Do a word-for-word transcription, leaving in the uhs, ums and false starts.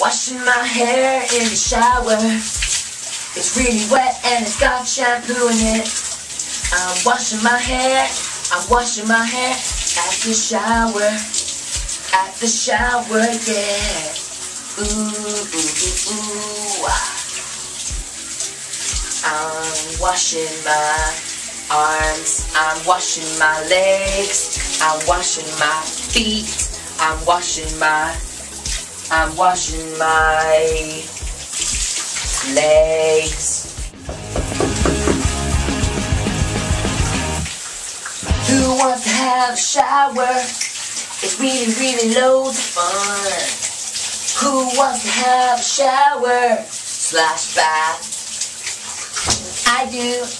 Washing my hair in the shower. It's really wet and it's got shampoo in it. I'm washing my hair, I'm washing my hair at the shower, at the shower, yeah. Ooh, ooh, ooh, ooh. I'm washing my arms, I'm washing my legs, I'm washing my feet, I'm washing my, I'm washing my legs. Who wants to have a shower? It's really, really loads of fun. Who wants to have a shower slash bath? I do.